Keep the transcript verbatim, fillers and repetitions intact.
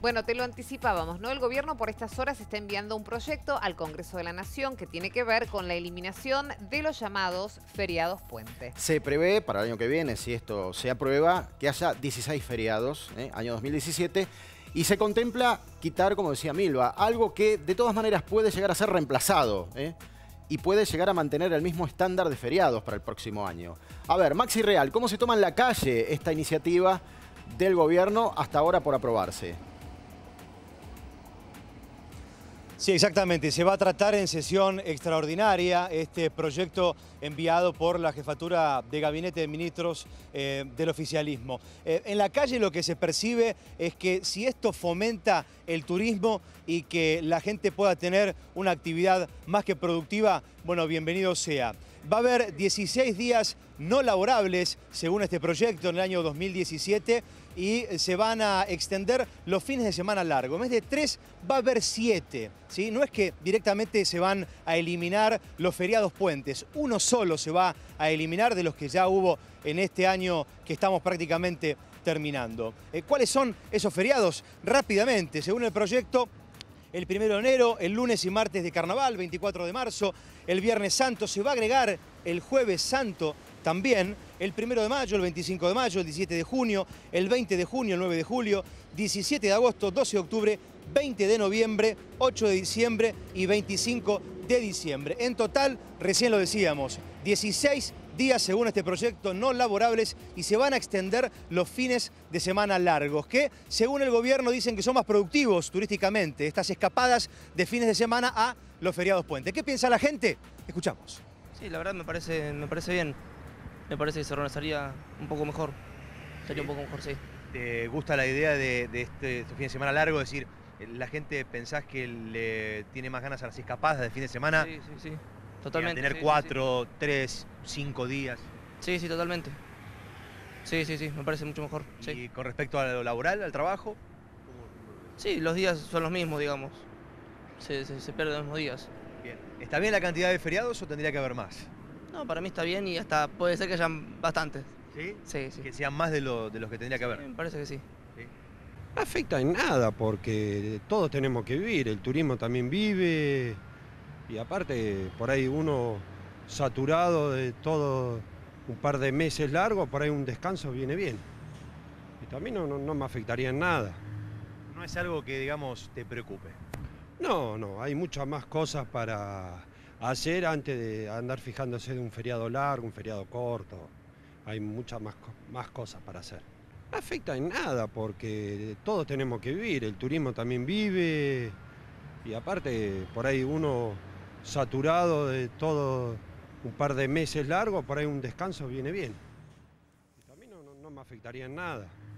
Bueno, te lo anticipábamos, ¿no? El gobierno por estas horas está enviando un proyecto al Congreso de la Nación que tiene que ver con la eliminación de los llamados feriados puente. Se prevé para el año que viene, si esto se aprueba, que haya dieciséis feriados, ¿eh? Año dos mil diecisiete, y se contempla quitar, como decía Milba, algo que de todas maneras puede llegar a ser reemplazado, ¿eh? Y puede llegar a mantener el mismo estándar de feriados para el próximo año. A ver, Maxi Real, ¿cómo se toma en la calle esta iniciativa del gobierno hasta ahora por aprobarse? Sí, exactamente. Se va a tratar en sesión extraordinaria este proyecto enviado por la Jefatura de Gabinete de Ministros eh, del oficialismo. Eh, en la calle lo que se percibe es que si esto fomenta el turismo y que la gente pueda tener una actividad más que productiva, bueno, bienvenido sea. Va a haber dieciséis días no laborables, según este proyecto, en el año dos mil diecisiete, y se van a extender los fines de semana largo. En vez de tres, va a haber siete, ¿sí? No es que directamente se van a eliminar los feriados puentes. Uno solo se va a eliminar de los que ya hubo en este año que estamos prácticamente terminando. ¿Cuáles son esos feriados? Rápidamente, según el proyecto, el primero de enero, el lunes y martes de carnaval, veinticuatro de marzo, el viernes santo, se va a agregar el jueves santo también, el primero de mayo, el veinticinco de mayo, el diecisiete de junio, el veinte de junio, el nueve de julio, diecisiete de agosto, doce de octubre, veinte de noviembre, ocho de diciembre y veinticinco de diciembre. En total, recién lo decíamos, dieciséis días según este proyecto no laborables, y se van a extender los fines de semana largos, que según el gobierno dicen que son más productivos turísticamente, estas escapadas de fines de semana a los feriados puentes. ¿Qué piensa la gente? Escuchamos. Sí, la verdad me parece, me parece bien, me parece que se organizaría un poco mejor, sería un poco mejor, sí. ¿Te gusta la idea de, de este, este fin de semana largo? Es decir, ¿la gente pensás que le tiene más ganas a las escapadas de fin de semana? Sí, sí, sí. Totalmente, tener sí, cuatro, sí, sí. tres, cinco días. Sí, sí, totalmente. Sí, sí, sí, me parece mucho mejor. ¿Y sí. con respecto a lo laboral, al trabajo? Sí, los días son los mismos, digamos. Se, se, se pierden los mismos días. Bien. ¿Está bien la cantidad de feriados o tendría que haber más? No, para mí está bien, y hasta puede ser que hayan bastantes. ¿Sí? Sí, sí. Que sean más de, lo, de los que tendría que haber. Sí, me parece que sí. ¿Sí? No afecta en nada porque todos tenemos que vivir, el turismo también vive. Y aparte, por ahí uno saturado de todo un par de meses largos, por ahí un descanso viene bien. Y también no, no, no me afectaría en nada. ¿No es algo que, digamos, te preocupe? No, no, hay muchas más cosas para hacer antes de andar fijándose de un feriado largo, un feriado corto. Hay muchas más, más cosas para hacer. No afecta en nada porque todos tenemos que vivir, el turismo también vive. Y aparte, por ahí uno saturado de todo un par de meses largos, por ahí un descanso viene bien. Y también no, no, no me afectaría en nada.